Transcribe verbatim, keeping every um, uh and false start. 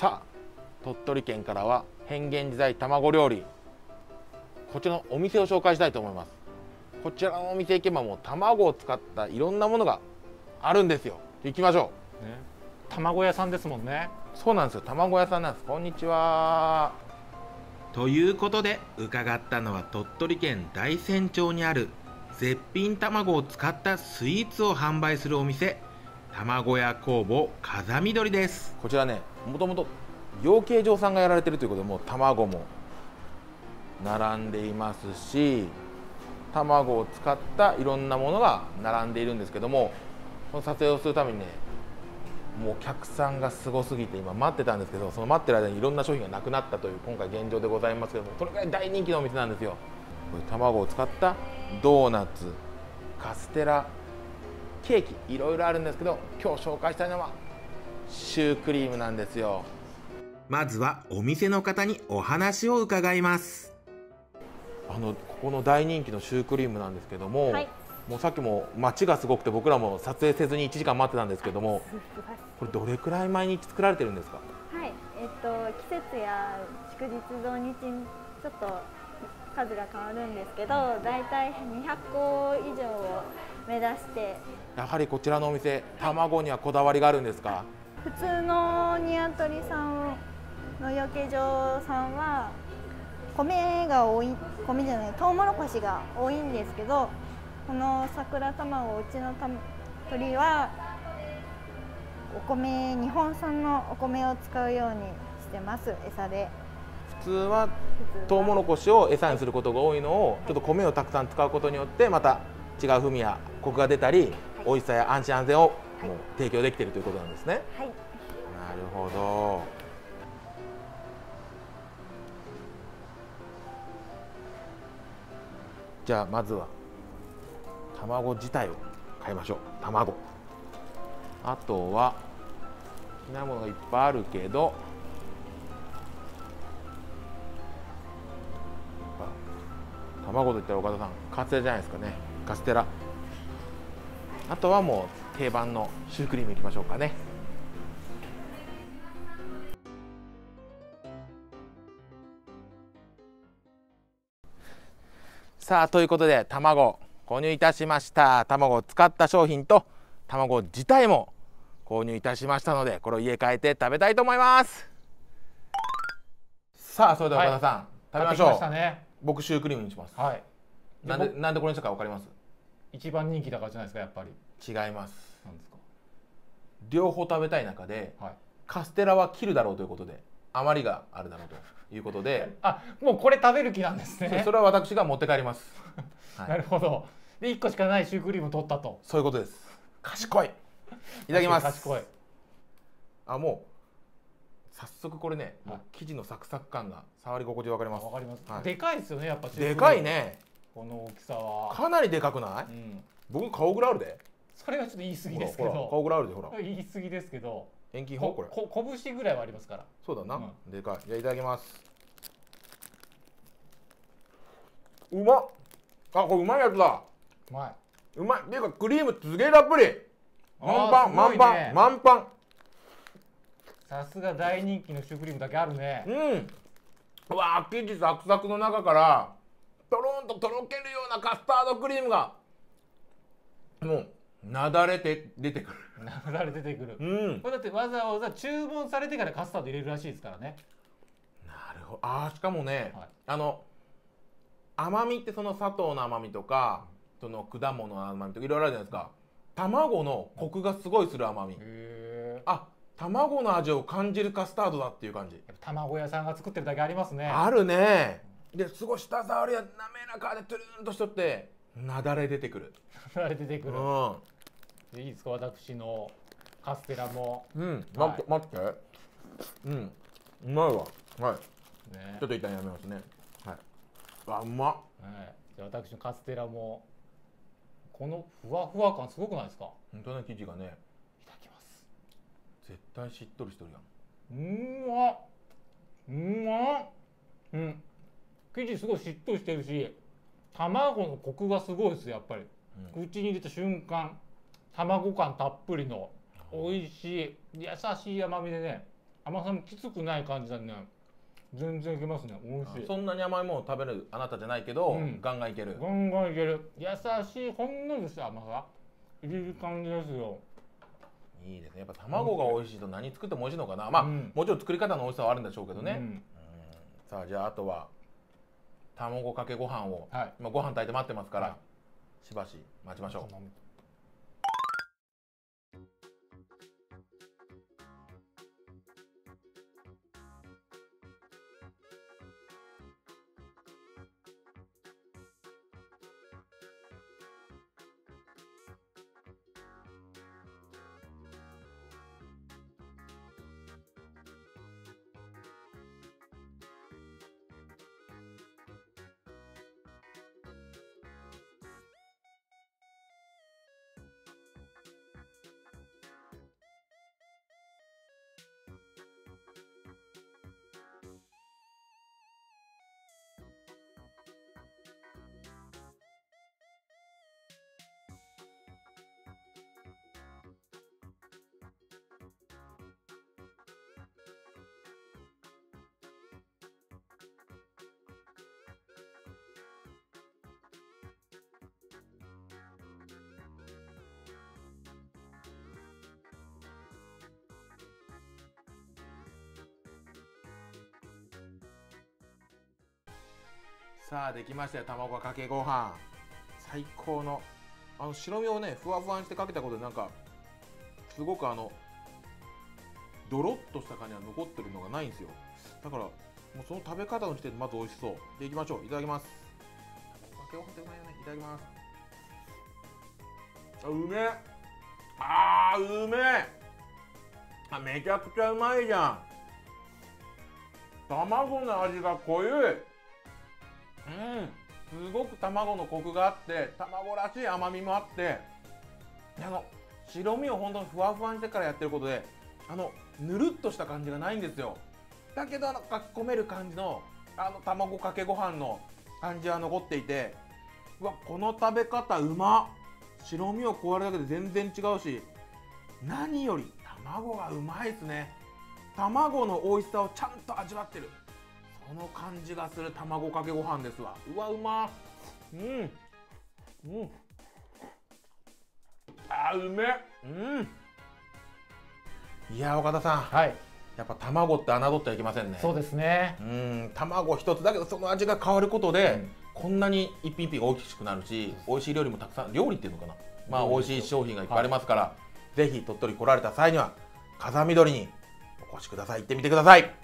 さあ、鳥取県からは変幻自在卵料理、こちらのお店を紹介したいと思います。こちらのお店行けばもう卵を使ったいろんなものがあるんですよ。行きましょう、ね、卵屋さんですもんね。そうなんですよ、卵屋さんなんです。こんにちは。ということで伺ったのは鳥取県大山町にある絶品卵を使ったスイーツを販売するお店、卵屋工房風緑です。こちらね、もともと養鶏場さんがやられてるということで、もう卵も並んでいますし、卵を使ったいろんなものが並んでいるんですけども、この撮影をするためにね、もうお客さんがすごすぎて今待ってたんですけど、その待ってる間にいろんな商品がなくなったという今回現状でございますけども、それぐらい大人気のお店なんですよ。これ卵を使ったドーナツ、カステラ、ケーキ、いろいろあるんですけど、今日紹介したいのはシュークリームなんですよ。まずはお店の方にお話を伺います。あのここの大人気のシュークリームなんですけども、はい、もうさっきも街がすごくて僕らも撮影せずにいちじかん待ってたんですけども、これどれくらい毎日作られてるんですか？はい、えっと、季節や祝日土日ちょっと数が変わるんですけど、だいたいにひゃっこ以上を目指して。やはりこちらのお店、卵にはこだわりがあるんですか？普通のニワトリさんの養鶏場さんは米が多い、米じゃない、トウモロコシが多いんですけど、この桜卵、うちの鳥はお米、日本産のお米を使うようにしてます、餌で。普通はトウモロコシを餌にすることが多いのを、ちょっと米をたくさん使うことによってまた違う風味やコクが出たり、美味しさや安心安全をもう提供できているということなんですね。はい、なるほど。じゃあまずは卵自体を買いましょう。卵、あとは好きなものがいっぱいあるけど、卵といったら岡田さんカステラじゃないですかね。カステラ、あとはもう定番のシュークリームいきましょうかね。さあ、ということで卵を購入いたしました。卵を使った商品と卵自体も購入いたしましたので、これを家帰って食べたいと思います。さあ、それでは岡田さん、はい、食べましょう。買ってきましたね。僕シュークリームにします。はい、なんでなんでこれにしたか分かります？一番人気だからじゃないですか。やっぱり違います。なんですか？両方食べたい中で、はい、カステラは切るだろうということで、余りがあるだろうということであ、もうこれ食べる気なんですね。それは私が持って帰りますなるほど。で、いっこしかないシュークリーム取ったと、そういうことです。賢い。いただきます。賢い。あ、もう早速これね、はい、もう生地のサクサク感が触り心地わかります。わかります、はい、でかいですよね。やっぱシュークリームでかいね。この大きさはかなりでかくない？うん、僕顔ぐらいあるで。それはちょっと言い過ぎですけど。顔ぐらいあるで。ほら言い過ぎですけど、遠近法これ。こ、こ拳ぐらいはありますから。そうだな。うん、でかい。じゃあいただきます。うまっ。あ、これうまいやつだ。うまい。うまい。っていうかクリームすげえたっぷり。満パン、満パン、満パン。さすが大人気のシュークリームだけあるね。うん。うわー、生地サクサクの中からとろんととろけるようなカスタードクリームがもう。なだれて出てくる。なだれ出てくる。うん。これだってわざわざ注文されてからカスタード入れるらしいですからね。なるほど。ああ、しかもね、はい、あの甘みってその砂糖の甘みとか、その果物の甘みとかいろいろあるじゃないですか。卵のコクがすごいする甘み。へあ、卵の味を感じるカスタードだっていう感じ。やっぱ卵屋さんが作ってるだけありますね。あるね。で、すごい舌触りが滑らかでトゥルンとしとって。なだれ出てくる。なだれ出てくる。うん、いいですか、私のカステラも。うん、待って、待って。うん、うまいわ。はい。ね、ちょっと一旦やめますね。はい。あ、うまっ。はい。じゃあ、私のカステラも。このふわふわ感すごくないですか。本当の生地がね。いただきます。絶対しっとりしてるやん。うまっ。うまっ。うん。生地すごいしっとりしてるし。卵のコクがすごいですよ、やっぱり、うん、口に入れた瞬間、卵感たっぷりの美味しい優しい甘みでね、甘さもきつくない感じだね。全然いけますね。美味しい。そんなに甘いもの食べるあなたじゃないけど、うん、ガンガンいける。ガンガンいける。優しいほんのりした甘さ。いい感じですよ。いいですね。やっぱ卵が美味しいと何作っても美味しいのかな。まあ、うん、もちろん作り方の美味しさはあるんでしょうけどね。うんうん、さあじゃああとは卵かけご飯を、はい、今ご飯炊いて待ってますから、はい、しばし待ちましょう。さあできましたよ、卵かけご飯。最高のあの白身をねふわふわにしてかけたことでなんかすごくあのドロッとした感じが残ってるのがないんですよ。だからもうその食べ方の時点でまず美味しそうでいきましょう。いただきます。卵かけご飯ってうまいよね。いただきます。あうめえ。あーうめえ。あめちゃくちゃうまいじゃん。卵の味が濃い。うん、すごく卵のコクがあって卵らしい甘みもあって、あの白身を本当にふわふわにしてからやってることであのぬるっとした感じがないんですよ。だけどあのかき込める感じのあの卵かけご飯の感じは残っていて、うわこの食べ方うまっ。白身を加えるだけで全然違うし、何より卵がうまいですね。卵の美味しさをちゃんと味わってる、この感じがする卵かけご飯ですわ。うわうまっ。うんうん、あうめっ。うん、いや岡田さん、はい、やっぱ卵って侮ってはいけませんね。そうですね。うん、卵一つだけどその味が変わることで、うん、こんなに一品一品大きくなるし、美味しい料理もたくさん、料理っていうのかな、まあ美味しい商品がいっぱいありますから、はい、ぜひ鳥取来られた際には風見鶏にお越しください。行ってみてください。